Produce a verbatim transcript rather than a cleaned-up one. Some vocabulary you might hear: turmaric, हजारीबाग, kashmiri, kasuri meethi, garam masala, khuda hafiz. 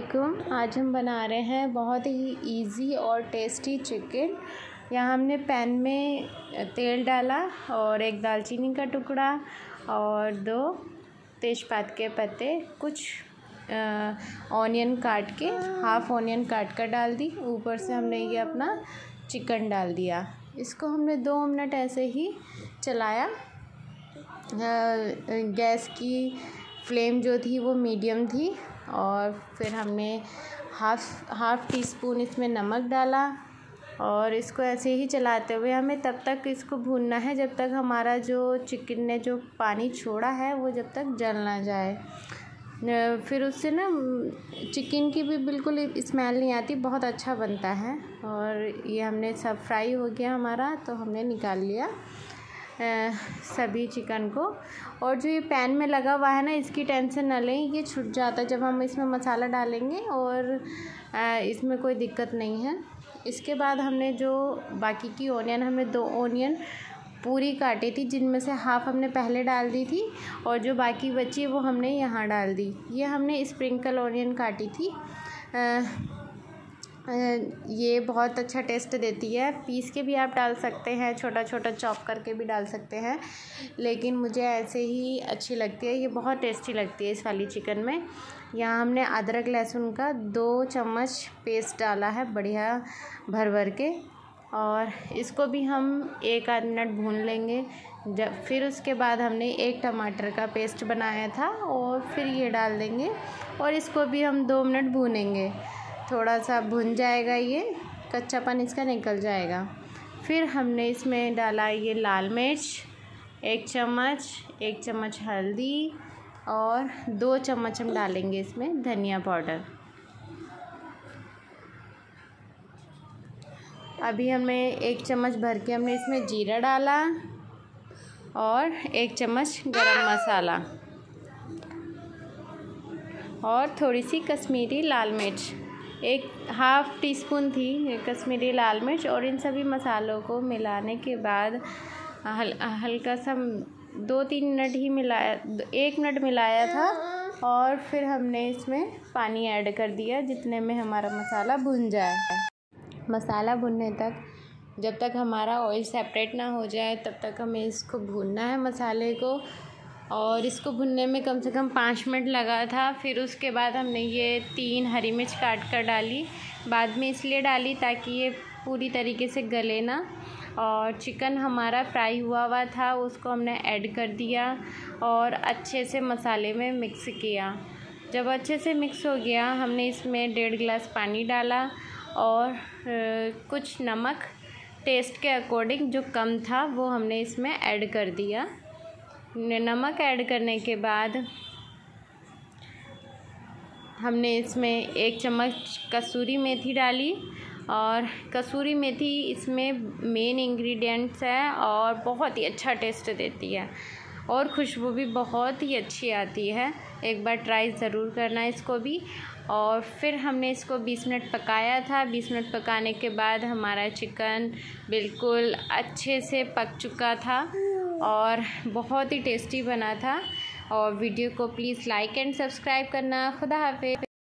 वालेकुम। आज हम बना रहे हैं बहुत ही इजी और टेस्टी चिकन। यहाँ हमने पैन में तेल डाला और एक दालचीनी का टुकड़ा और दो तेजपात के पत्ते, कुछ ऑनियन काट के, हाफ़ ऑनियन काट कर डाल दी। ऊपर से हमने ये अपना चिकन डाल दिया। इसको हमने दो मिनट ऐसे ही चलाया। गैस की फ्लेम जो थी वो मीडियम थी। और फिर हमने हाफ हाफ टी स्पून इसमें नमक डाला और इसको ऐसे ही चलाते हुए हमें तब तक इसको भूनना है जब तक हमारा जो चिकन ने जो पानी छोड़ा है वो जब तक जल ना जाए। फिर उससे ना चिकन की भी बिल्कुल स्मेल नहीं आती, बहुत अच्छा बनता है। और ये हमने सब फ्राई हो गया हमारा, तो हमने निकाल लिया सभी चिकन को। और जो ये पैन में लगा हुआ है ना, इसकी टेंशन ना लें, ये छूट जाता है जब हम इसमें मसाला डालेंगे और इसमें कोई दिक्कत नहीं है। इसके बाद हमने जो बाकी की ऑनियन, हमने दो ऑनियन पूरी काटी थी जिनमें से हाफ़ हमने पहले डाल दी थी और जो बाकी बची वो हमने यहाँ डाल दी। ये हमने स्प्रिंकल ऑनियन काटी थी। आ, ये बहुत अच्छा टेस्ट देती है। पीस के भी आप डाल सकते हैं, छोटा छोटा चॉप करके भी डाल सकते हैं, लेकिन मुझे ऐसे ही अच्छी लगती है। ये बहुत टेस्टी लगती है इस वाली चिकन में। यहाँ हमने अदरक लहसुन का दो चम्मच पेस्ट डाला है, बढ़िया भर भर के। और इसको भी हम एक आध मिनट भून लेंगे। जब फिर उसके बाद हमने एक टमाटर का पेस्ट बनाया था और फिर ये डाल देंगे और इसको भी हम दो मिनट भूनेंगे। थोड़ा सा भुन जाएगा, ये कच्चापन इसका निकल जाएगा। फिर हमने इसमें डाला ये लाल मिर्च एक चम्मच, एक चम्मच हल्दी और दो चम्मच हम डालेंगे इसमें धनिया पाउडर। अभी हमने एक चम्मच भर के हमने इसमें जीरा डाला और एक चम्मच गरम मसाला और थोड़ी सी कश्मीरी लाल मिर्च, एक हाफ़ टी स्पून थी कश्मीरी लाल मिर्च। और इन सभी मसालों को मिलाने के बाद हल, हल्का सा दो तीन मिनट ही मिलाया, एक मिनट मिलाया था। और फिर हमने इसमें पानी ऐड कर दिया जितने में हमारा मसाला भुन जाए। मसाला भुनने तक, जब तक हमारा ऑयल सेपरेट ना हो जाए तब तक हमें इसको भूनना है मसाले को। और इसको भुनने में कम से कम पाँच मिनट लगा था। फिर उसके बाद हमने ये तीन हरी मिर्च काट कर डाली, बाद में इसलिए डाली ताकि ये पूरी तरीके से गले ना। और चिकन हमारा फ्राई हुआ हुआ था, उसको हमने ऐड कर दिया और अच्छे से मसाले में मिक्स किया। जब अच्छे से मिक्स हो गया, हमने इसमें डेढ़ गिलास पानी डाला और कुछ नमक टेस्ट के अकॉर्डिंग जो कम था वो हमने इसमें ऐड कर दिया। नमक ऐड करने के बाद हमने इसमें एक चम्मच कसूरी मेथी डाली। और कसूरी मेथी इसमें मेन इंग्रेडिएंट्स है और बहुत ही अच्छा टेस्ट देती है और खुशबू भी बहुत ही अच्छी आती है। एक बार ट्राई ज़रूर करना इसको भी। और फिर हमने इसको बीस मिनट पकाया था। बीस मिनट पकाने के बाद हमारा चिकन बिल्कुल अच्छे से पक चुका था और बहुत ही टेस्टी बना था। और वीडियो को प्लीज़ लाइक एंड सब्सक्राइब करना। खुदा हाफिज।